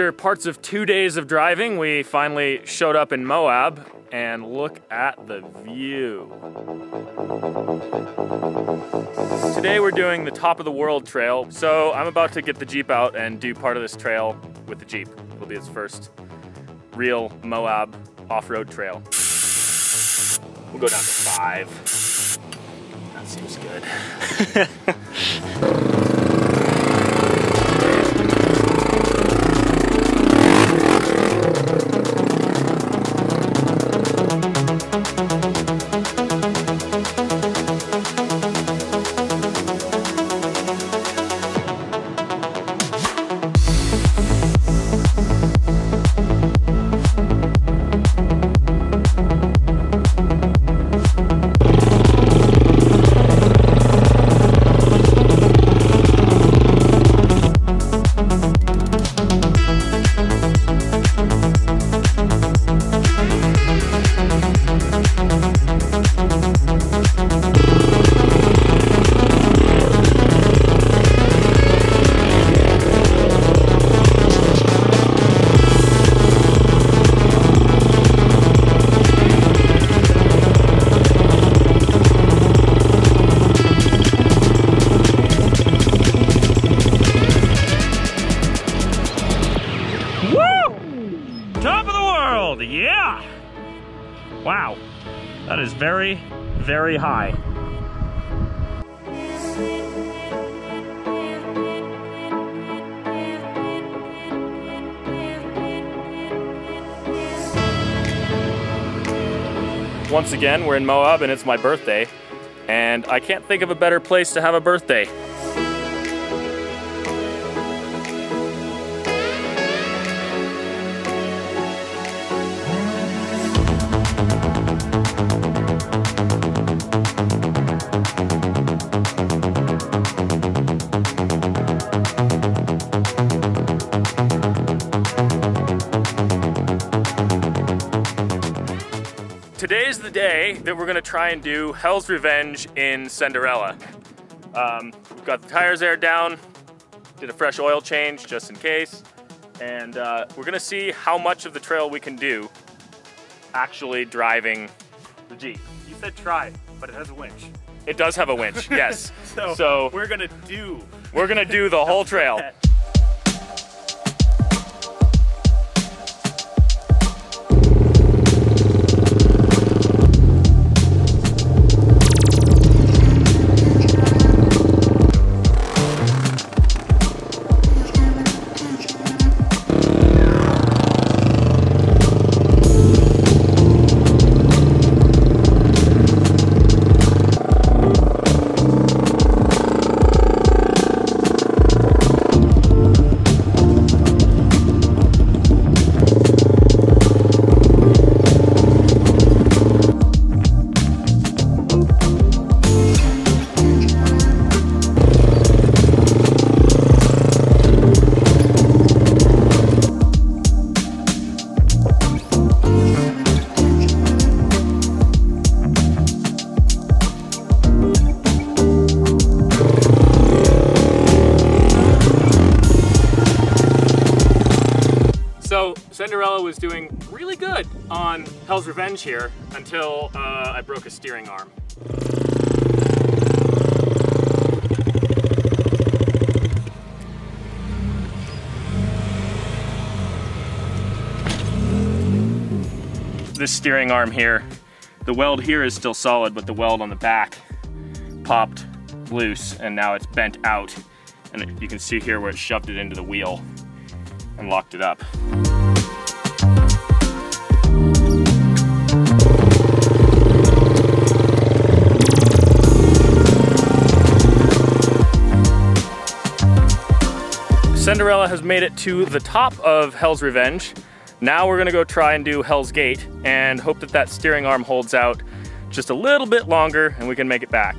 After parts of 2 days of driving, we finally showed up in Moab, and look at the view. Today we're doing the Top of the World Trail, so I'm about to get the Jeep out and do part of this trail with the Jeep. It'll be its first real Moab off-road trail. We'll go down to 5. That seems good. Yeah! Wow, that is very, very high. Once again, we're in Moab and it's my birthday, and I can't think of a better place to have a birthday. Today's the day that we're gonna try and do Hell's Revenge in Cinderella. Got the tires aired down, did a fresh oil change just in case, and we're gonna see how much of the trail we can do actually driving the Jeep. You said try, but it has a winch. It does have a winch, yes. so we're gonna do the whole trail. That. Cinderella was doing really good on Hell's Revenge here until I broke a steering arm. This steering arm here, the weld here is still solid, but the weld on the back popped loose and now it's bent out. And you can see here where it shoved it into the wheel and locked it up. Cinderella has made it to the top of Hell's Revenge. Now we're gonna go try and do Hell's Gate and hope that that steering arm holds out just a little bit longer and we can make it back.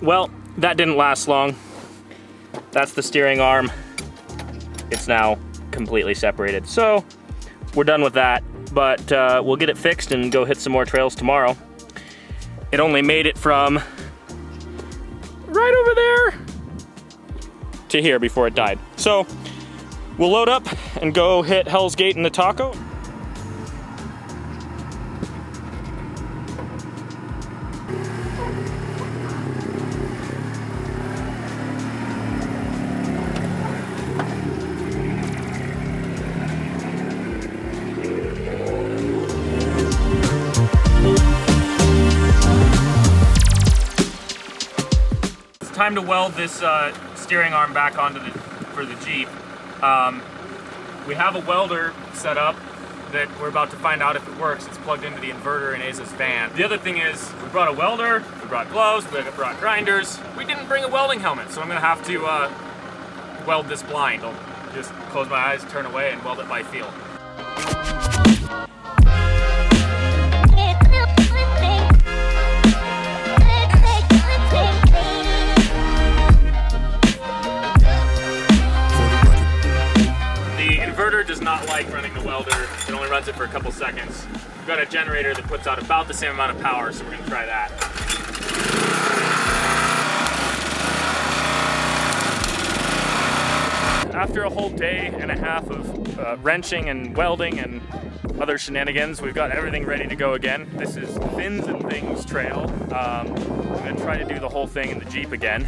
Well, that didn't last long. That's the steering arm. It's now completely separated. So we're done with that. but we'll get it fixed and go hit some more trails tomorrow. It only made it from right over there to here before it died. So we'll load up and go hit Hell's Gate and the Taco. Time to weld this steering arm back onto for the Jeep. We have a welder set up that we're about to find out if it works. It's plugged into the inverter in Asa's van. The other thing is we brought a welder, we brought gloves, we brought grinders. We didn't bring a welding helmet, so I'm gonna have to weld this blind. I'll just close my eyes, turn away, and weld it by feel. Does not like running the welder. It only runs it for a couple seconds. We've got a generator that puts out about the same amount of power, so we're gonna try that. After a whole day and a half of wrenching and welding and other shenanigans, we've got everything ready to go again. This is Things Trail. I'm gonna try to do the whole thing in the Jeep again.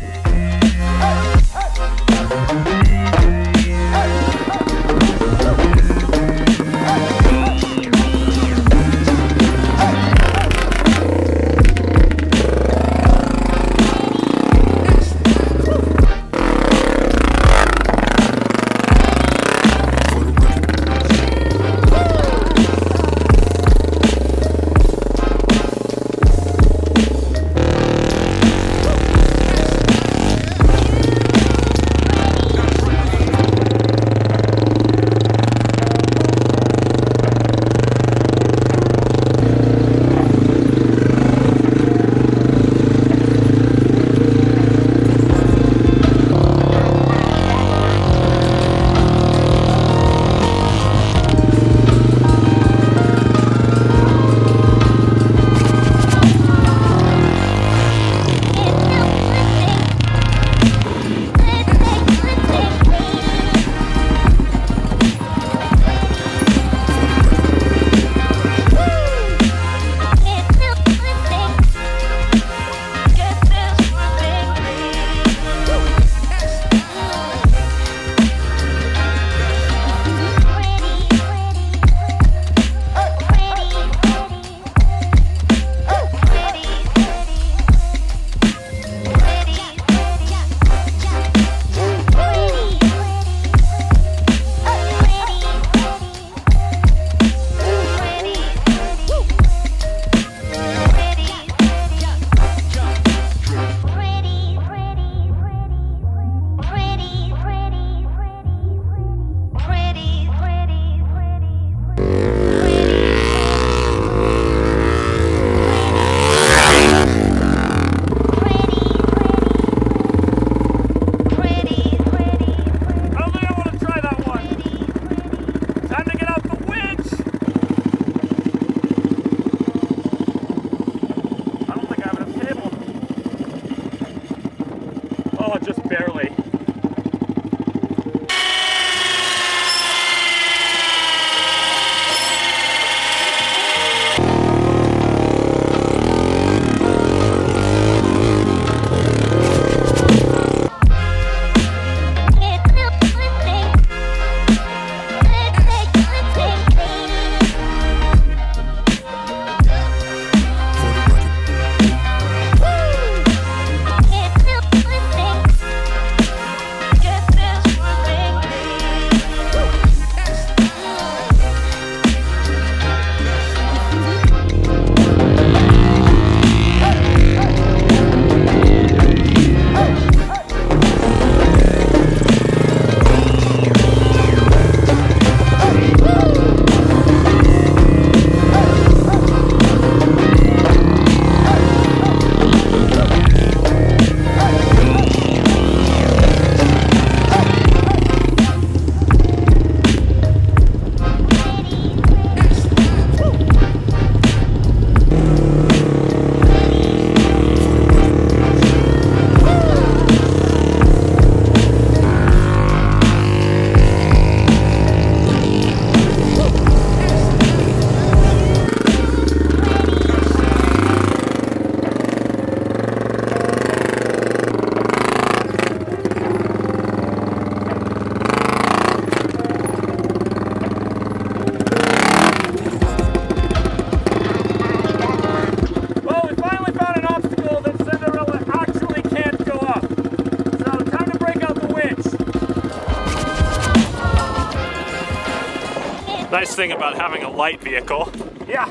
nice thing about having a light vehicle. Yeah,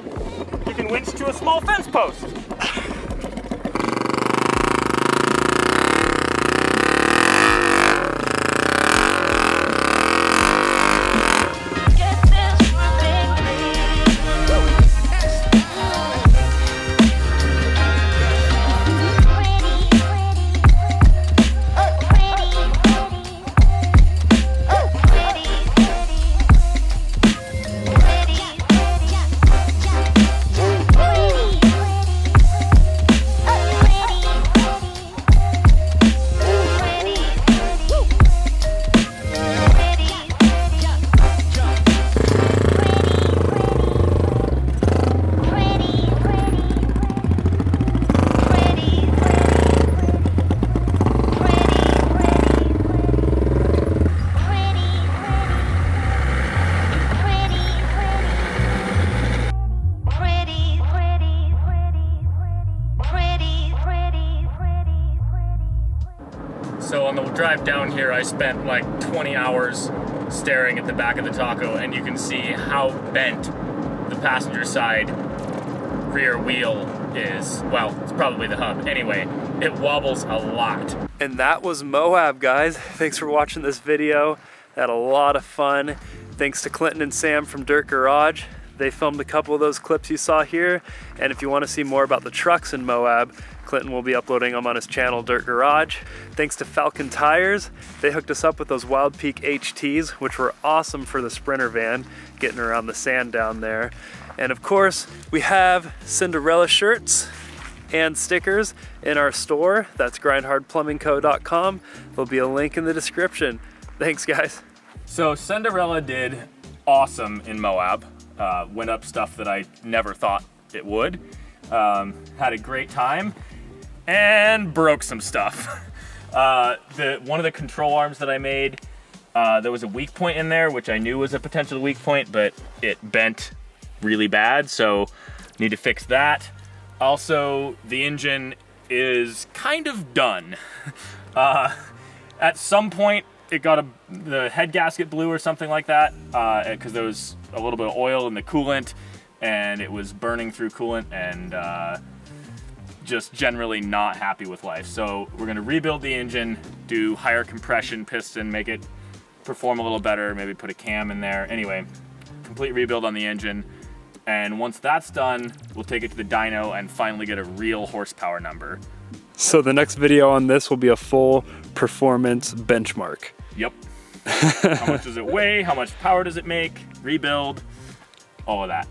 you can winch to a small fence post. So on the drive down here, I spent like 20 hours staring at the back of the Taco, and you can see how bent the passenger side rear wheel is. Well, it's probably the hub. Anyway, it wobbles a lot. And that was Moab, guys. Thanks for watching this video. I had a lot of fun. Thanks to Clinton and Sam from Dirt Garage. They filmed a couple of those clips you saw here. And if you want to see more about the trucks in Moab, Clinton will be uploading them on his channel, Dirt Garage. Thanks to Falcon Tires. They hooked us up with those Wild Peak HTs, which were awesome for the Sprinter van, getting around the sand down there. And of course, we have Cinderella shirts and stickers in our store. That's grindhardplumbingco.com. There'll be a link in the description. Thanks, guys. So Cinderella did awesome in Moab. Went up stuff that I never thought it would. Had a great time and broke some stuff. One of the control arms that I made, there was a weak point in there, which I knew was a potential weak point, but it bent really bad, so need to fix that. Also, the engine is kind of done. At some point, it got the head gasket blew or something like that, because there was a little bit of oil in the coolant, and it was burning through coolant, and just generally not happy with life. So we're gonna rebuild the engine, do higher compression piston, make it perform a little better, maybe put a cam in there. Anyway, complete rebuild on the engine. And once that's done, we'll take it to the dyno and finally get a real horsepower number. So the next video on this will be a full performance benchmark. Yep. How much does it weigh? How much power does it make? Rebuild, all of that.